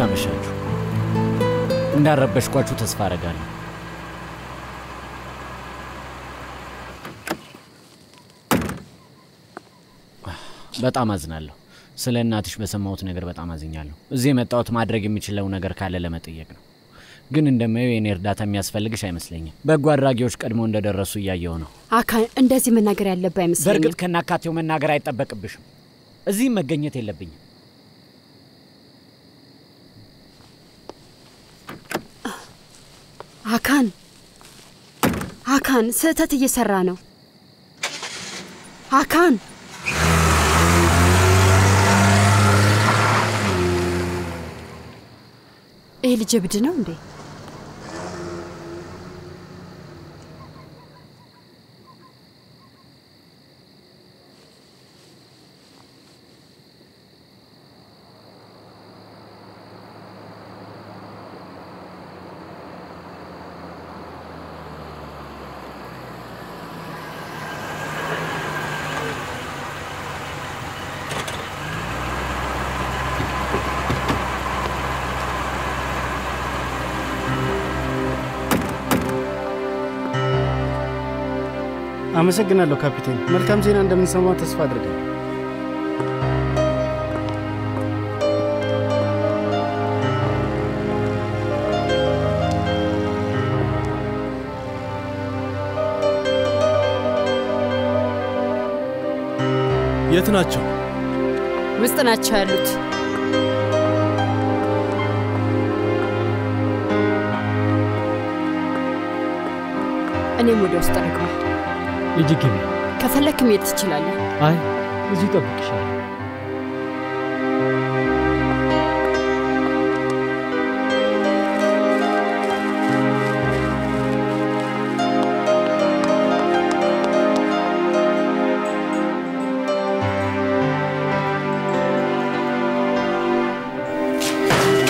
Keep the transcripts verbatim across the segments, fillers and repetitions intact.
ታመሻችሁ እንዳረበሽኳችሁ ተስፋ አደርጋለሁ። በጣም አዝናለሁ። ስለ እናትሽ በሰማሁት ነገር በጣም አዝኛለሁ። እዚህ መጣሁት ማድረግ የምችለው ነገር ካለ ለመጠየቅ ነው። ግን እንደማየው የኔ እርዳታ የሚያስፈልግሽ አይመስለኝም። በጓ አድራጊዎች ቀድሞ እንደደረሱ ያያየው ነው። አካ እንደዚህ መናገር ያለበት አይመስለኝም። በርግጥ ከናካቴው መናገር አይጠበቅብሽም። እዚህ መገኘት የለብኝም። Hakan Hakan ስህተት እየሰራ ነው Hakan ይሄ ልጅ እብድ ነው እንዴ? አመሰግናለሁ ካፒቴን። መልካም ዜና እንደምንሰማው ተስፋ አድርጋለሁ። የት ናቸው? ውስጥ ናቸው ያሉት። እኔም ወደ ውስጥ ልግባ። ልጅክም ከፈለክም እየተችላል። አይ እዚህ ተብቅሻል።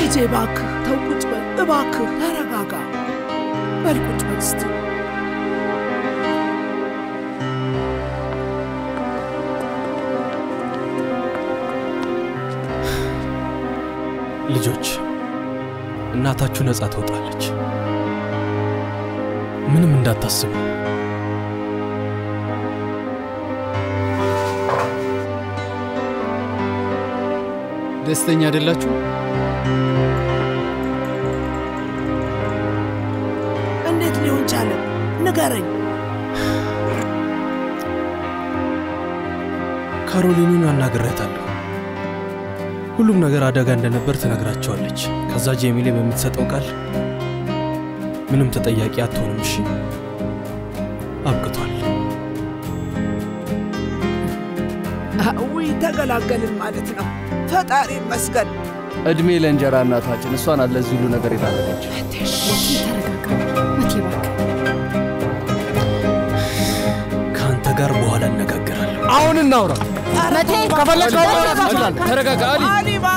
እጄባክ ተውቁጭ በእባክ ተረጋጋ። በልቁጭ በስቲ ልጆች እናታችሁ ነጻ ተወጣለች። ምንም እንዳታስቡ። ደስተኛ አይደላችሁ? እንዴት ሊሆን ቻለ? ንገረኝ። ካሮሊንን አናግሬያታለሁ። ሁሉም ነገር አደጋ እንደነበር ተነግራቸዋለች። ከዛ ጀሚሌ በሚሰጠው ቃል ምንም ተጠያቂ አትሆንም። እሺ አብቅቷል። አው ይተገላገልን ማለት ነው። ፈጣሪ መስገን እድሜ ለእንጀራ እናታችን እሷን አለዚህ ሁሉ ነገር ይታረጋች። ተረጋጋ መጥይባክ። ካንተ ጋር በኋላ እንነጋገራለን። አሁን እናውራ። መቴ ከፈለክ አውራ። ተረጋጋ አሊ።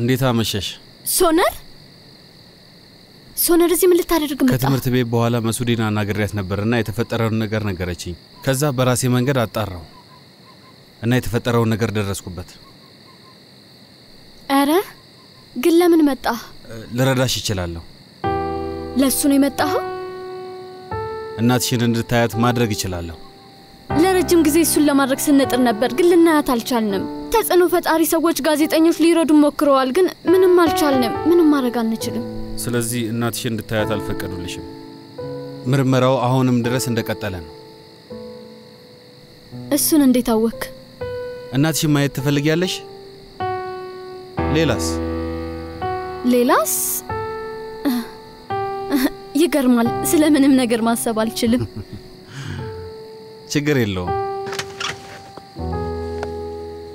እንዴት አመሸሽ? ሶነር ሶነር እዚህ ምን ልታደርግ መጣ? ከትምህርት ቤት በኋላ መስዑዲና አናግሬያት ነበርና የተፈጠረውን ነገር ነገረችኝ። ከዛ በራሴ መንገድ አጣራው እና የተፈጠረውን ነገር ደረስኩበት። أرا قل من متاه لرداش يشلالو لسوني متاه الناتشين الرتايات ما درج يشلالو لرجم جزي سلة مرق سنة النبر قل لنا تالشالنم تاس أنو فت أري سويش جازيت أنيوش لي رود مكروالجن من مالشالنم من مارقال نشلم سلزي الناتشين الرتايات الفكر وليشم مرمراو أهون مدرس عندك أتلان السون عندي توك الناتشين ما يتفلق يالش ليلاس ليلاس يقرمال سلامن من قرمال سبال تشلم شكر يلو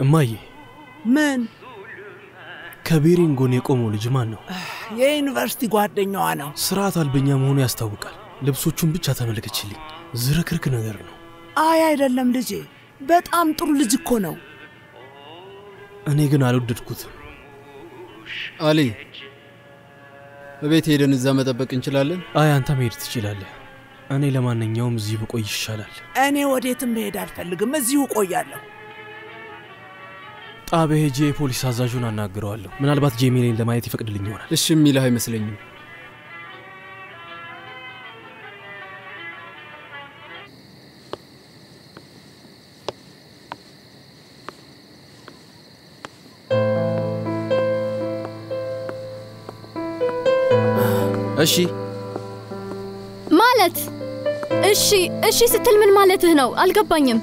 ماي من كبيرين غوني قومو لج مانو يا يونيفرسيتي غادنيوا نو سرات البنيا مهون يستوقال لبسوچون بيچا تملكچلي زركرك ነገር ነው አይ አይደለም ልጄ በጣም ጥሩ ልጅ እኮ ነው እኔ ግን አልወደድኩት አሊ በቤት ሄደን እዛ መጠበቅ እንችላለን አይ አንተ መሄድ ትችላለህ እኔ ለማንኛውም እዚሁ ቆይ ይሻላል እኔ ወዴትም መሄድ አልፈልግም እዚሁ ቆያለሁ ጣበህ ጄ ፖሊስ አዛዡን አናግረዋለሁ ምናልባት ጄሚሌን ለማየት ይፈቅድልኝ ይሆናል እሺ ሚላህ አይመስለኝም እሺ ማለት እሺ እሺ ስትል ምን ማለትህ ነው አልገባኝም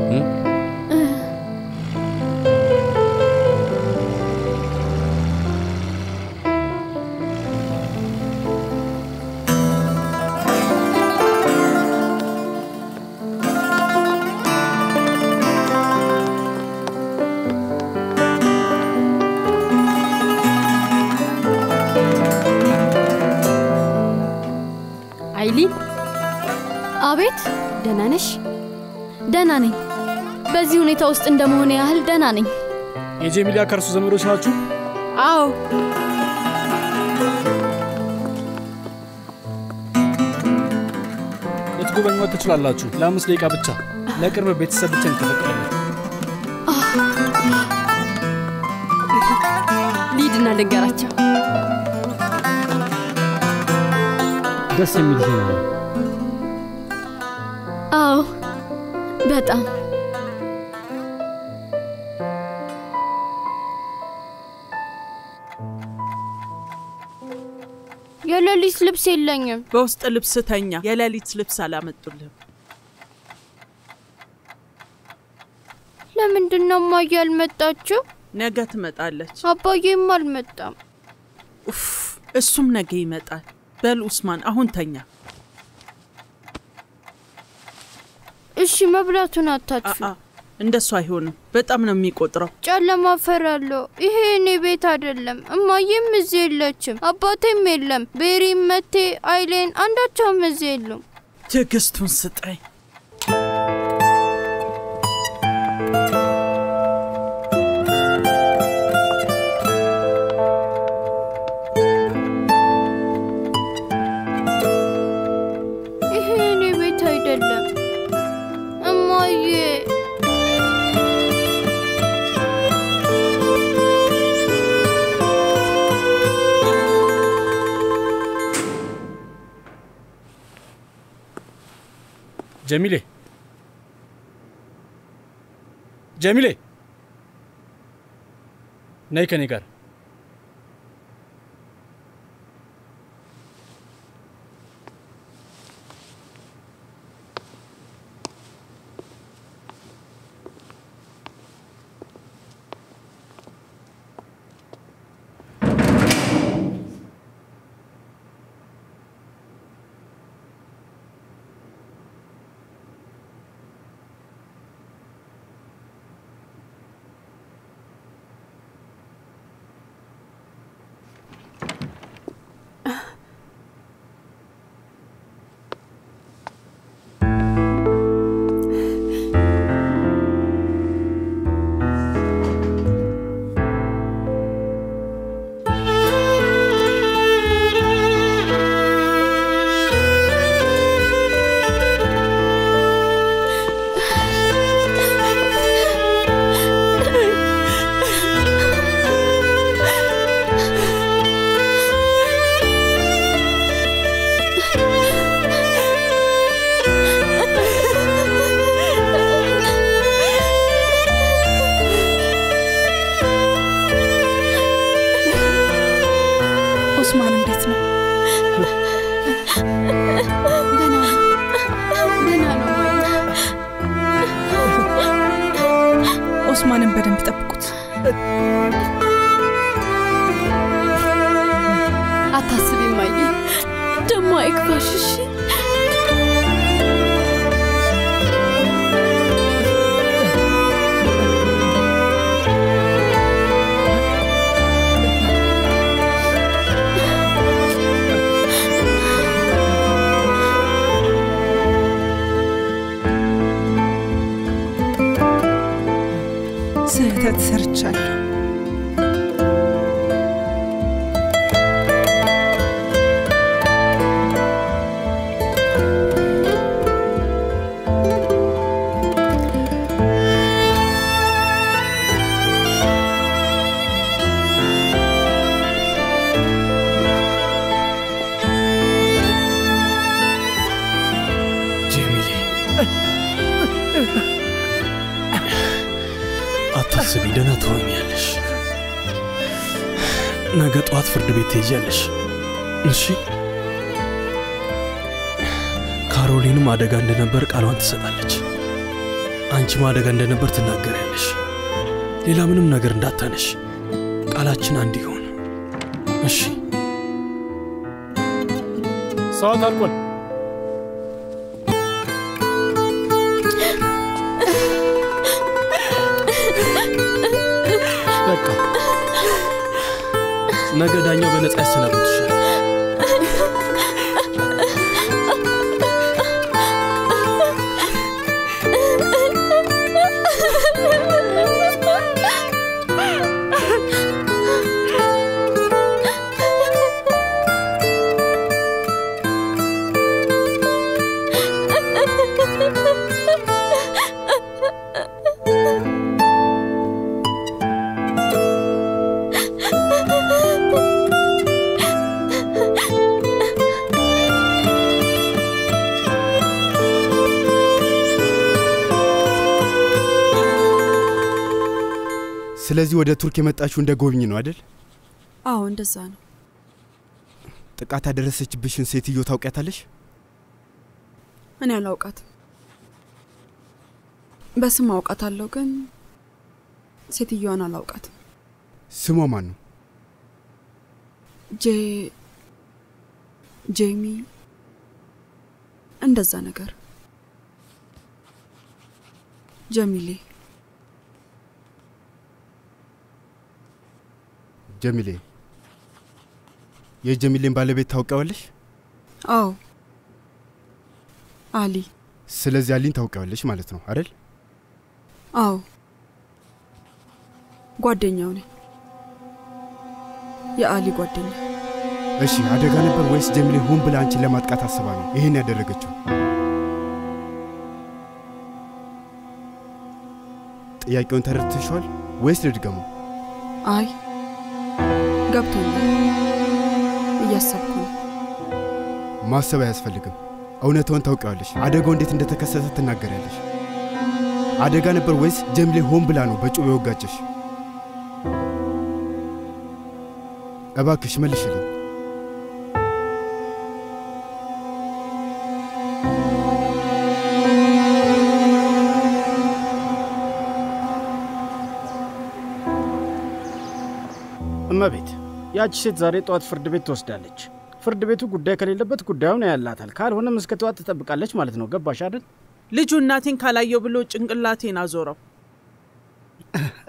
ውስጥ እንደመሆነ ያህል ደና ነኝ የጄሚሊያ ከርሱ ዘመዶች ናችሁ አው ልትጎበኙ ትችላላችሁ ለአምስት ደቂቃ ብቻ ለቅርብ ቤተሰብ ብቻ ተፈቀደ ሊድና ነገራቸው ደስ የሚል ነው አው በጣም የለሊት ልብስ የለኝም በውስጥ ልብስ ተኛ የለሊት ልብስ አላመጡልህ ለምን እንደማ ያልመጣችሁ ነገ ትመጣለች አባዬም አልመጣም ኡፍ እሱም ነገ ይመጣል በል ኡስማን አሁን ተኛ እሺ መብላቱን አታጥፉ እንደሱ አይሆንም በጣም ነው የሚቆጥረው ጨለማ ፈራሎ ይሄ እኔ ቤት አይደለም እማዬም እዚህ የለችም አባቴም የለም ቤሪም መቴ አይሌን አንዳቸውም እዚህ የሉም ትዕግስቱን ስጠኝ ይሄ እኔ ቤት አይደለም እማዬ Jamile Jamile nahi kanigar Osman'ım resmi. Ben ağlam. Ben ağlam. Osman'ım benim bir de bu kut. Atası bilmeyi. Demek karşışı. Sırtı sırtçalı. ነገ ጧት ፍርድ ቤት ትሄጃለሽ እሺ ካሮሊንም አደጋ እንደነበር ቃሏን ትሰጣለች አንቺም አደጋ እንደነበር ትናገራለሽ ሌላ ምንም ነገር እንዳታነሽ ቃላችን አንድ ይሁን እሺ ሰዓት አልቋል ነገ ዳኛው በነጻ ያሰናብትሻል ስለዚህ ወደ ቱርክ የመጣችሁ እንደ ጎብኝ ነው አይደል? አዎ እንደዛ ነው። ጥቃት አደረሰችብሽን ሴትዮ ታውቂያታለሽ? እኔ አላውቃትም። በስም አውቃታለሁ ግን ሴትዮዋን አላውቃትም። ስሟ ማን ነው? ጄ ጄሚ እንደዛ ነገር ጀሚሌ Jamile. Ye Jamile'nin balabet tawqawallesh? Aw. Ali. Celezialin tawqawallesh malet no, adel? Aw. Guardian ne. Ya Ali Guardian. Eshi adega neber weis Jamile hum bila anchi lematqat asaba no. Ihin yaderegechu. Tiyaqeun tertishwal weis lidgamo? Ay. Gapton. Yes, of course. Master has Felicum. Only to Tokalish. I don't want it in the Cassette and Nagarelish. I don't want to waste Jamile Hombilano, but you will get it. Abakish Melishali. Mabit. ያች ሴት ዛሬ ጧት ፍርድ ቤት ተወስዳለች ፍርድ ቤቱ ጉዳይ ከሌለበት ጉዳዩን ያላታል ካልሆነ መስከቷት ተጠብቃለች ማለት ነው ገባሽ አይደል ልጁ እናቴን ካላየው ብሎ ጭንቅላቴን አዞረው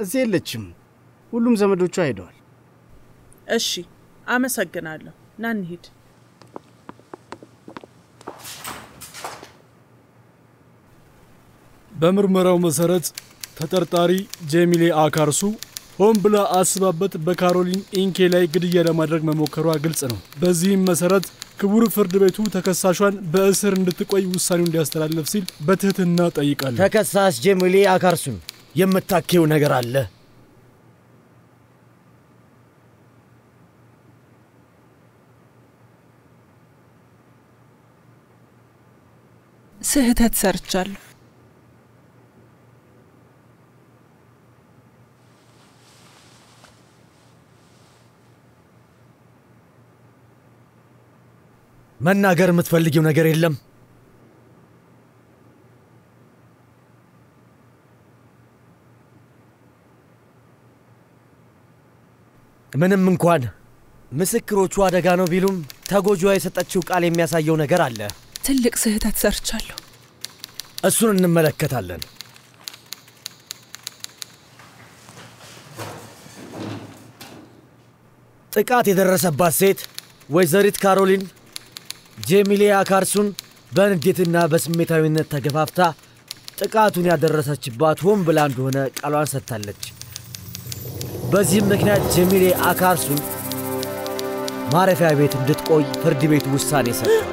እዚህ የለችም ሁሉም ዘመዶቿ ሄደዋል እሺ አመሰግናለሁ ና እንሂድ በመርመራው መሰረት ተጠርጣሪ ጀሚሌ አካርሱ ሆምብላ አስባበት በካሮሊን ኢንኬ ላይ ግድያ ለማድረግ መሞከሩ ግልጽ ነው በዚህም መሰረት ክቡር ፍርድ ቤቱ ተከሳሽዋን በእስር እንድትቆይ ውሳኔውን እንዲያስተላልፍ ሲል በትህትና ጠይቃለሁ ተከሳሽ ጀሚሌ አካርሱ የምታከው ነገር አለ se het serčal. من أقر متفلقي ونقر اللم من من كوان مسكرو توادا كانوا بيلوم تاقو جواي ستاتشوك علي مياسا يونا قرالله تلك سهدات سرچالو السنن ملكة اللن تقاتي درس باسيت وزاريت كارولين جميلة أكارسون بنديتنا بس متعبين التجفافتا تكاتون يا دراسة شباب هم بلاندونا كالوان ستالج بس يمكننا جميلة أكارسون ما رفع بيت بدت قوي فردي بيت وساني سكر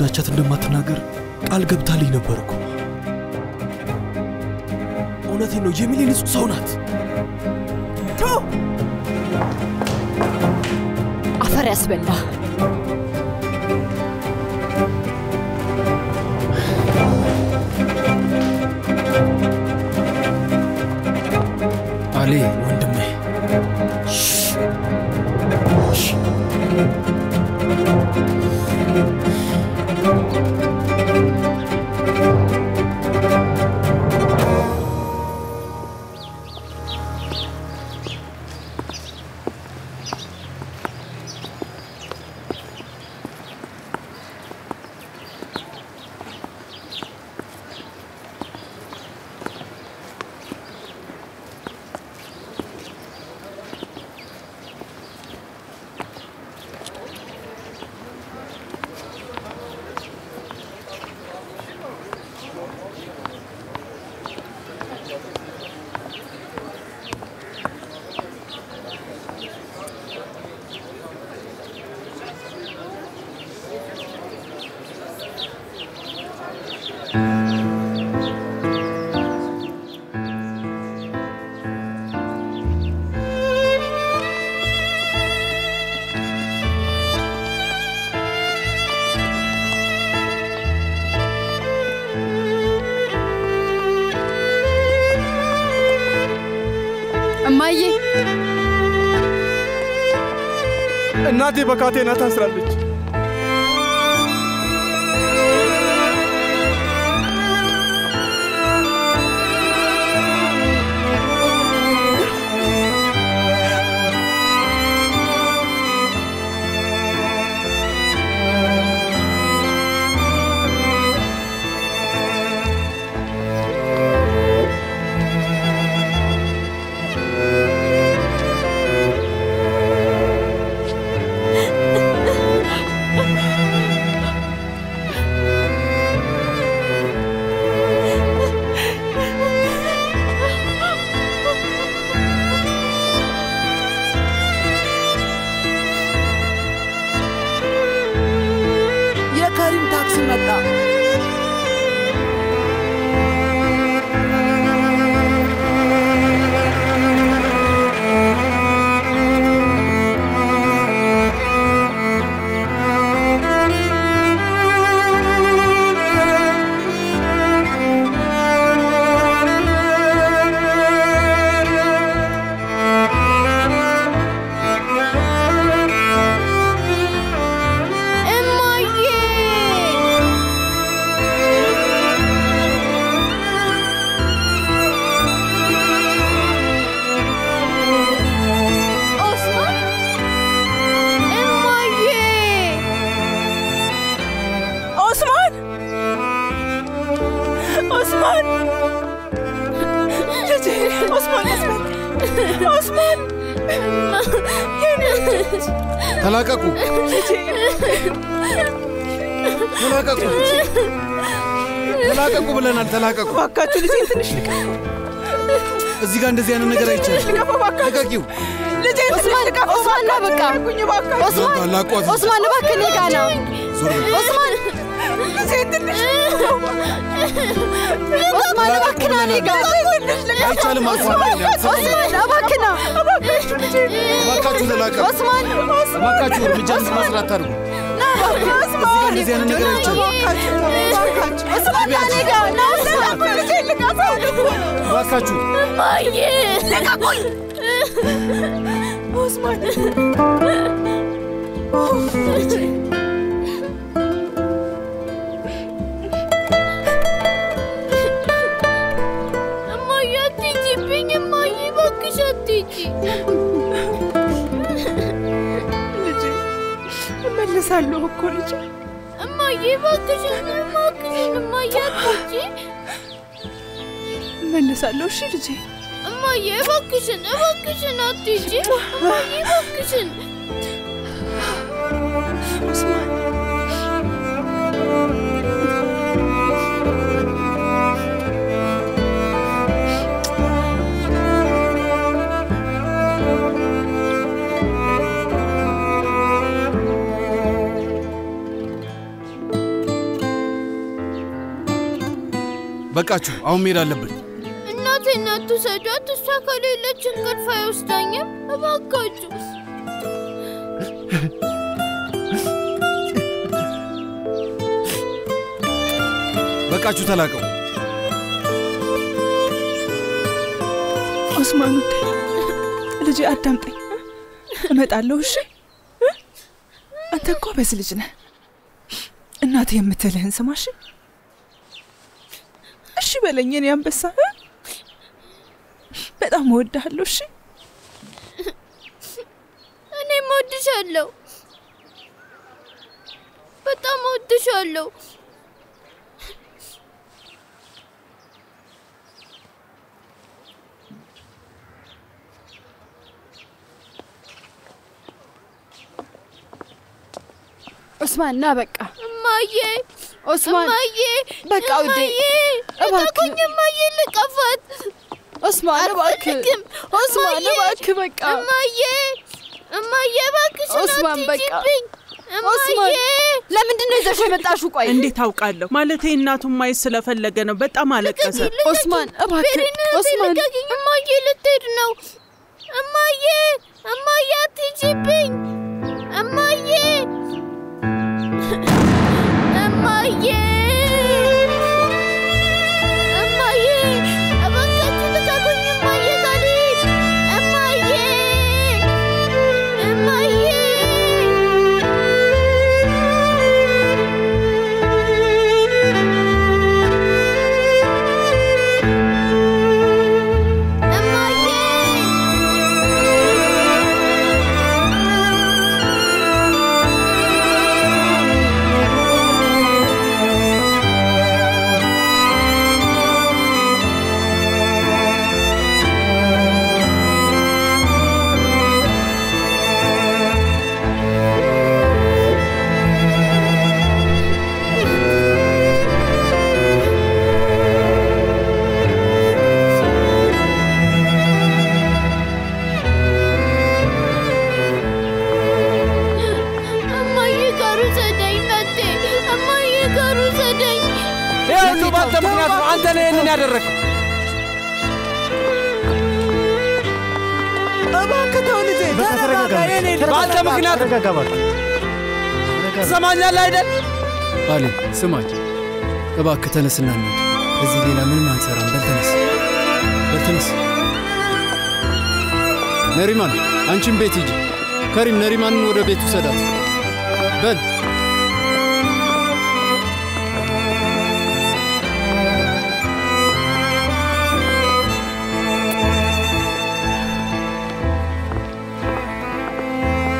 ዳቻት እንደማትናገር ቃል ገብታልኝ ነበርኩ እውነት ነው ጀሚሊ ንጹህ ሰው ናት ቶ አፈር ያስበላ አሊ ወንድሜ نادي بكاتي ناتان سرالج Osman! Talak aku. Talak aku. Talak aku bela nanti talak aku. Waka curi cinta nishika. Zigan desian anda gerai cinta. Kenapa waka? Kenapa kiu? Osman, Osman nak waka. Osman, Osman nak waka ni kana. Osman. Osman abakna niga. Osman abakna. Abakatu dalaka. Osman. Abakatu bijan masrataru. Na. Osman. Osman niga. Na. Abakatu. Oye. Niga boy. Osman. Oh. Hello, College. Am I ever to see my yard? Melisalo Shirji. Am I ever cushion? Ever cushion, not teaching? Am I ever cushion? Bakachu, I'm here alone. Nothing, nothing. Sir, just to say that I let you get fired. Staying, Bakachu. Bakachu, talak. Osman, let you at them. I'm at Alushi. I'm not going to listen. Nothing, I'm telling you, Samashi. She will in your ambassador. But I'm more than Lucy. And I'm more than shallow. But I'm more than shallow. Osman Nabaka. My Osman, back out there. I'm not going to make a foot. Osman, I'm not going to make a foot. I'm not going to make a foot. Osman, I'm not going to make a foot. I'm not going to make a foot. Osman, I'm not going to make a foot. Amaye, amaye, abakachu taka kunye amaye kali, amaye, amaye. Ali, سمعت. أباك تنسى النادي. هذه ليلة من ما نسران بتنسى. بتنسى. نريمان، أنتم بيتيجي. كريم نريمان ورا بيتو سدات. بل.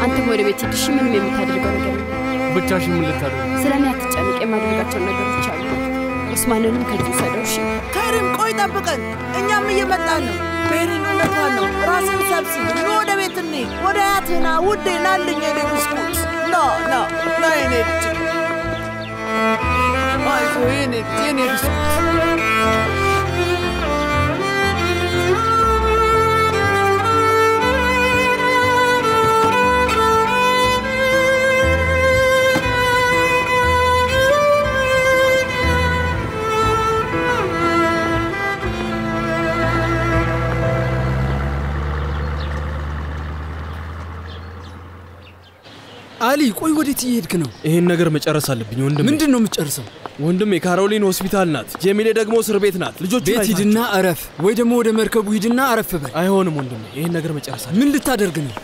أنتم ورا بيتيجي شو من مين متدرجون كم؟ بتشاش من اللي ترى. سلامي أتجمع كم أدري كتشون أدري كتشون. ኡስማንንም ከዚህ ሰደውሽ ከረም ቆይ ተበቀን እኛም እየመጣን ነው በሪ ነው ነው ራስን ሰብሲ ወደ ቤት ነይ ወደ አያትና ውዴ ናልኝ የደስኩት ኖ ኖ ናይ ነይ አይዞን እኔ ነይ አሊ ቆይ ወዴት ይሄድክ ነው? ይሄን ነገር መጨረስ አለብኝ ወንድሜ። ምንድነው መጨረሰው? ወንድሜ ካሮሊን ሆስፒታል ናት። ጀሚሌ ደግሞ እስር ቤት ናት። ልጆቹ ቤት ሂድና አረፍ ወይ ደግሞ ወደ መርከቡ ሂድና አረፍ በል። አይሆንም ወንድሜ ይሄን ነገር መጨረስ አለብኝ። ምን ልታደርግ ነው?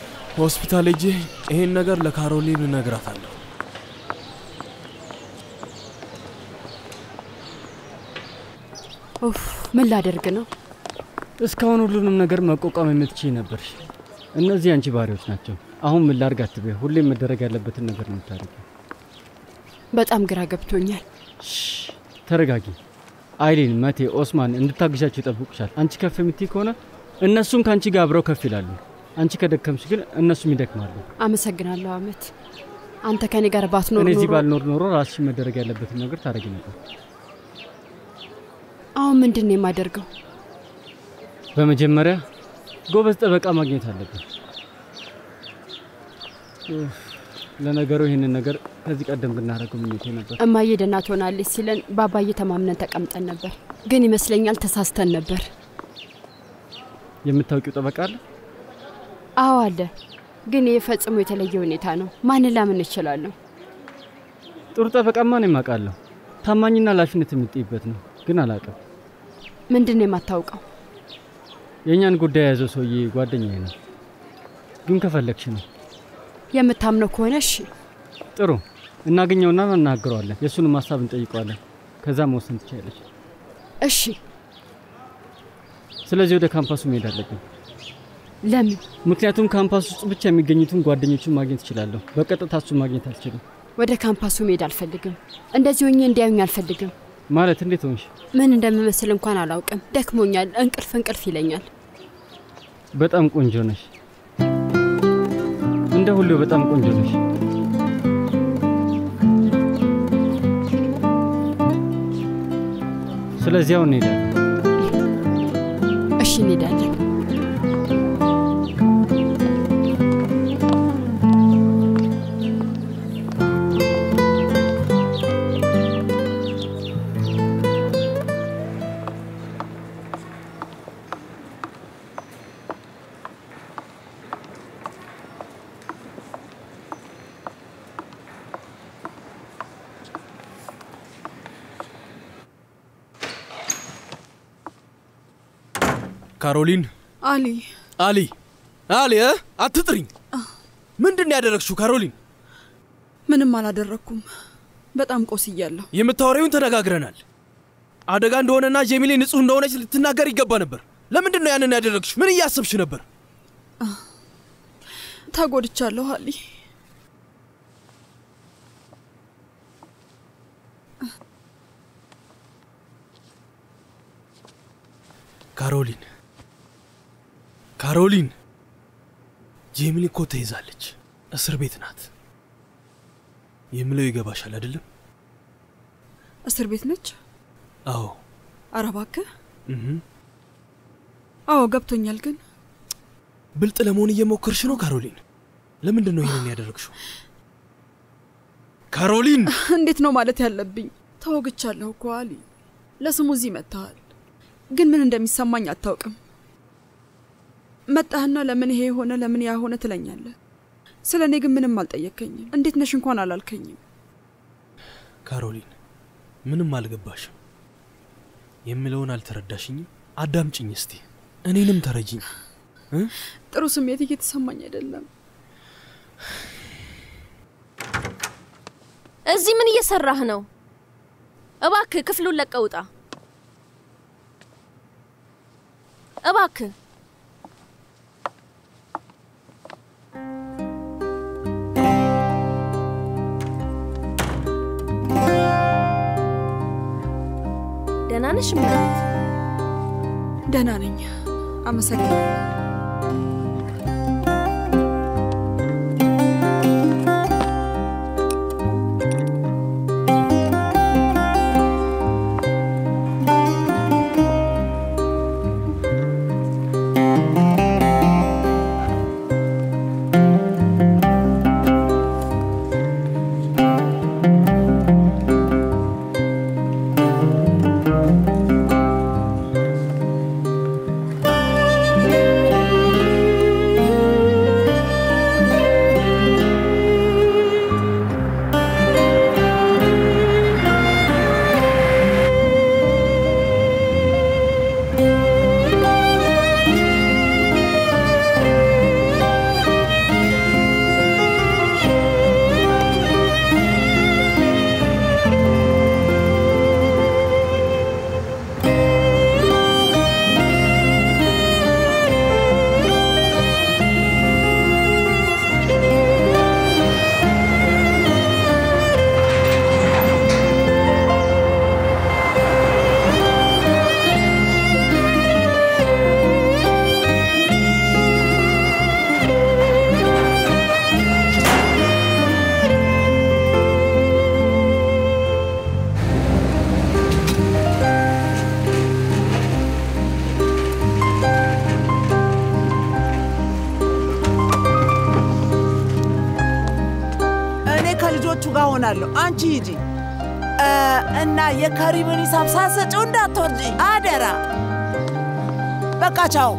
ሆስፒታል ሂጂ ይሄን ነገር ለካሮሊን ልነግራታለሁ። ኡፍ ምን ላደርግ ነው? እስካሁን ሁሉንም ነገር መቆቃም የምትችይ ነበር። እነዚህ አንቺ ባሪዎች ናቸው። አሁን ምን ላድርግ አትበይ ሁሌም መደረግ ያለበት ነገር ነው ታሪኩ በጣም ግራ ገብቶኛል ተረጋጊ አይሊን ማቴ ኡስማን እንድታግዣቸው ይጠብቁሻል አንቺ ከፍ የምትይ ከሆነ እነሱም ካንቺ ጋር አብረው ከፍ ይላሉ አንቺ ከደከምሽ ግን እነሱም ይደክማሉ አመሰግናለሁ አመት አንተ ከኔ ጋር ባትኖር ኖሮ እዚህ ባልኖር ኖሮ ራስሽ መደረግ ያለበት ነገር ታረጊ ነበር አሁን ምንድነው የማደርገው በመጀመሪያ ጎበዝ ጠበቃ ማግኘት አለበት ለነገሩ ይሄን ነገር ከዚህ ቀደም ብናረጋግም ይሄ ነበር እማዬ ደህና ሆናለች ሲለን ባባዬ ተማምነን ተቀምጠን ነበር ግን ይመስለኛል ተሳስተን ነበር የምታውቂው ጠበቃ አለ አዎ አለ ግን የፈጽሞ የተለየ ሁኔታ ነው ማን ላምን ይችላል ነው ጥሩ ጠበቃማ ነው የማውቃለሁ ታማኝና ላሽነት የምትይበት ነው ግን አላውቅም ምንድነው የማታውቀው የኛን ጉዳይ ያዘው ሰውዬ ጓደኛዬ ነው ግን ከፈለክሽ ነው የምታምነው ከሆነሽ ጥሩ እናገኘውና እናናገራለን የሱን ማሳብ እንጠይቀዋለን ከዛ መወሰን ትችያለሽ እሺ ስለዚህ ወደ ካምፓሱ መሄድ አለብኝ ለምን ምክንያቱም ካምፓስ ውስጥ ብቻ የሚገኙትን ጓደኞችን ማግኘት እችላለሁ በቀጥታ እሱን ማግኘት አልችልም ወደ ካምፓሱ መሄድ አልፈልግም እንደዚህ ሆኜ እንዲያዩኝ አልፈልግም ማለት እንዴት ሆንሽ ምን እንደምመስል እንኳን አላውቅም ደክሞኛል እንቅልፍ እንቅልፍ ይለኛል በጣም ቆንጆ ነሽ እንደ ሁሉ በጣም ቆንጆ ነሽ ስለዚህ አሁን ሄደን እሺ እንሄዳለን ካሮሊን አሊ አሊ አሊ አትጥሪኝ ምንድነው ያደረክሽው ካሮሊን ምንም አላደረኩም በጣም ቆስያለሁ የምታወሪውን ተነጋግረናል አደጋ እንደሆነና ጀሚሌ ንጹህ እንደሆነች ልትናገር ይገባ ነበር ለምንድነው ያንን ያደረክሽ ምን ያሰብሽ ነበር ታጎድቻለሁ አሊ ካሮሊን ካሮሊን ጀሚሌ እኮ ተይዛለች እስር ቤት ናት የምለው ይገባሻል አይደለም እስር ቤት ነች አዎ አረባከ እህ አዎ ገብቶኛል ግን ብልጥ ለመሆን እየሞከርሽ ነው ካሮሊን ለምን እንደሆነ ይሄን ያደረግሽው ካሮሊን እንዴት ነው ማለት ያለብኝ ተወግቻለሁ እኮ አሊ ለስሙ እዚህ መጣል ግን ምን እንደሚሰማኝ አታውቅም መጣህና ለምን ይሄ ሆነ ለምን ያ ሆነ ትለኛለህ ስለኔ ግን ምንም አልጠየከኝም እንዴት ነሽ እንኳን አላልከኝም ካሮሊን ምንም አልገባሽም የምለውን አልተረዳሽኝም አዳምጪኝ እስቲ እኔንም ተረጂኝ ጥሩ ስሜት እየተሰማኝ አይደለም እዚህ ምን እየሰራህ ነው እባክህ ክፍሉን ለቀህ ውጣ እባክህ punishment. Danaring, I'm a second. Anjiji, and now your caribou is of sausage on that today. Adera Bacacho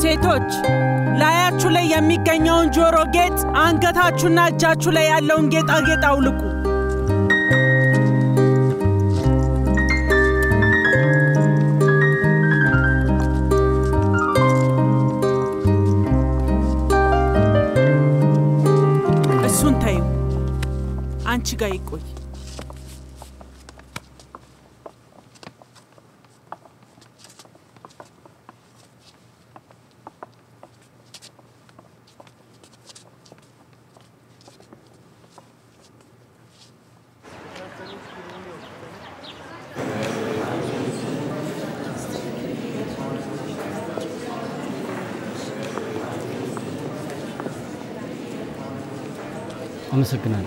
Setoj, Laya Chule Yamikanyon Joro Gate, Angatachuna Jachule along gate, I get Auluku. Gaiko. I'm second.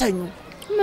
ተኙ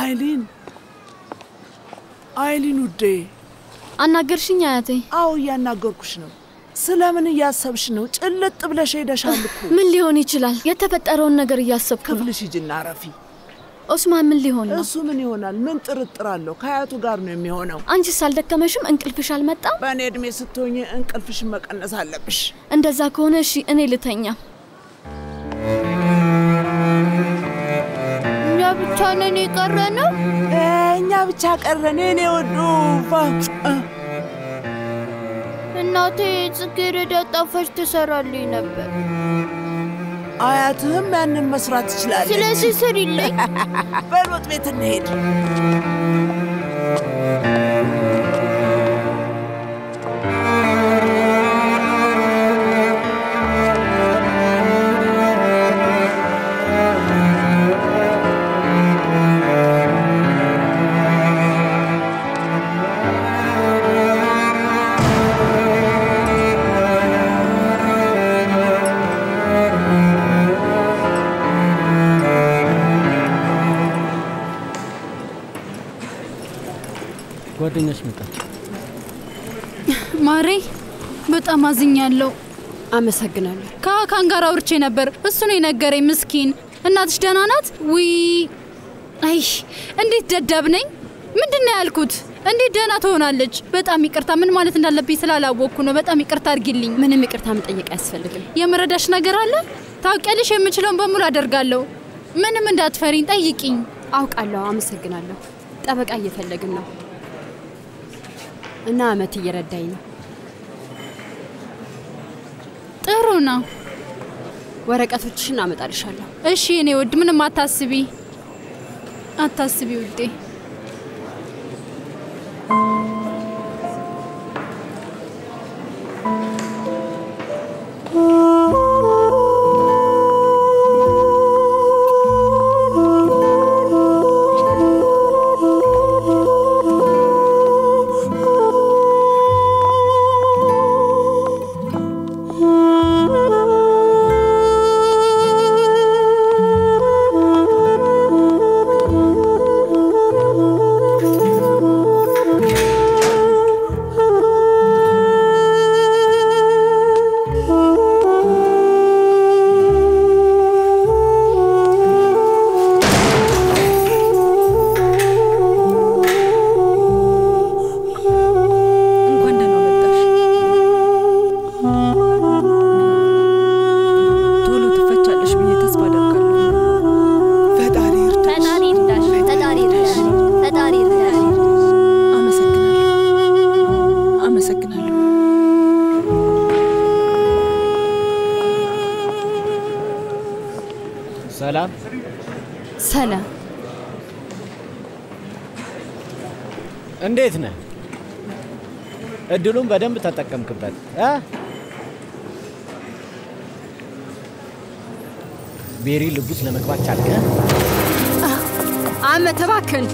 Eileen, Eileen, ude. Anna Gershiniate. Oh, Yana Gorkushno. Salamani Yasabshno, Chelet Blashe Dashamku. Millioni Chilla, yet a pet Aron Nagar Yasab Kavlishi Narafi. Osman من اللي هونا. أسو من يهونا من ترت رالو كهاتو قارنو يمي هونا. أنجي سالدك مشم إنك الفش على متى؟ بني أدمي ستوني إنك الفش مك أنا سالبش. عند زاكونا شيء أنا اللي تانية. نجاب تاني كرنا؟ إيه نجاب تكرنا نودو. Nothing is good that the first is a rolling up. I had to man and must rat slash. Where would we need? Marie, but Amazignallo, I'm a second. Kakanga or Chinaber, Sunina Gary Miskin, and not Dananat, we. Ay, and it did dabbling? Mindinal could, and it did not knowledge, but Amikartam and Malat and Lapisala Wokuna, but Amikartar Gilling, Menemikartam Tayek Asfeld. Yamaradash Nagarala, Taukalish and Michelon Bamuradar Gallo, Menemandat Farin Tayiking. Auk Allah, I'm a second. Tabak Ayathelagano. And I'm at your day. Taruna, where I got to Chinam at Arshala. A she knew Dmunamata Sibi Atasibuti. Dulum badam betatakam kebat, ah? Beri lubus lama kuat cakap. Ah, am terbakar.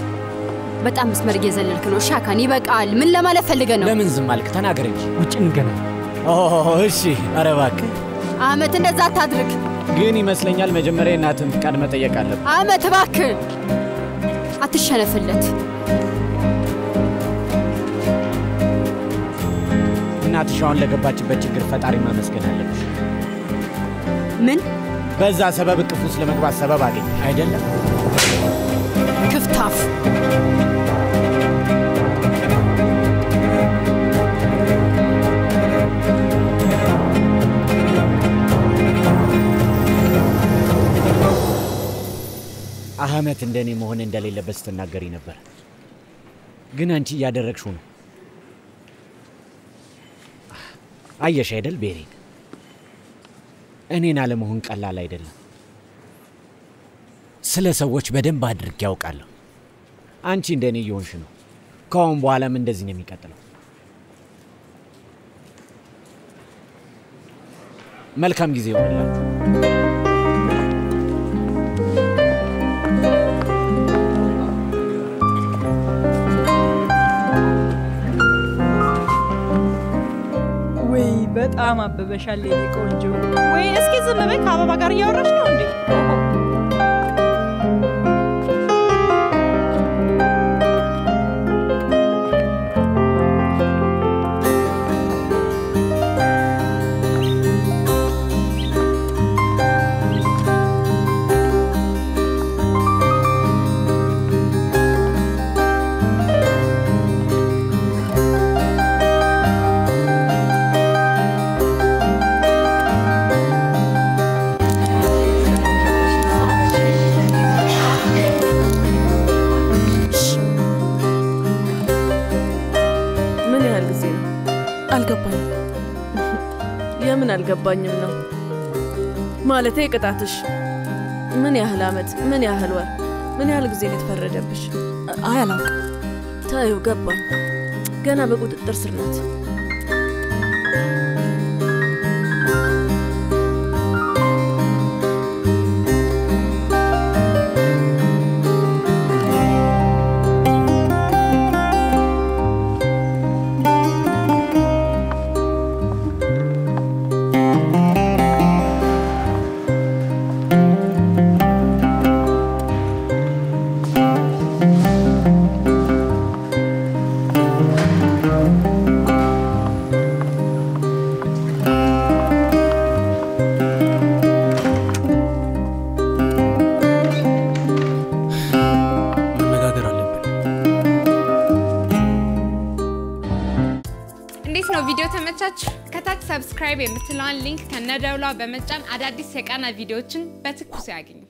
Bet am semergi zalil kuno syakani bag al min lama la felganu. Lemin zmalik tanah gerib, uch inganu. Oh, si, arawak. Am tenda zat adrik. Gini maslanyal majemre natum karmat ayakalab. Am terbakar. Atishana fellet. Sean like a batch of chicken fat arima mescanale. Men? Baza Sabab Kufuslam was Sababadi. I don't know. Kuftaf. I haven't in any more in Delhi Labest and Nagarina. Gunanti Yadirakshun. I shall be. And in Alamunk Allah Lidl. Celessa watch bed and bad Kaukal. Anchin Denny Yonshino. Come while I'm in the Zinemicatal. Malcolm Gizio. I'm a baby, shall we go and do? Wait, excuse me, I'm a baby, you're a shundi. አልገባኝም ነው ማለቴ ይቀጣትሽ ምን ያህል አመት ምን ያህል ወር ምን ያህል ጊዜ ሊተፈረደብሽ አይ አላውቅ ታዩ ገባኝ ገና በቁጥጥር ስር ናት Subscribe and click on the link to see more videos.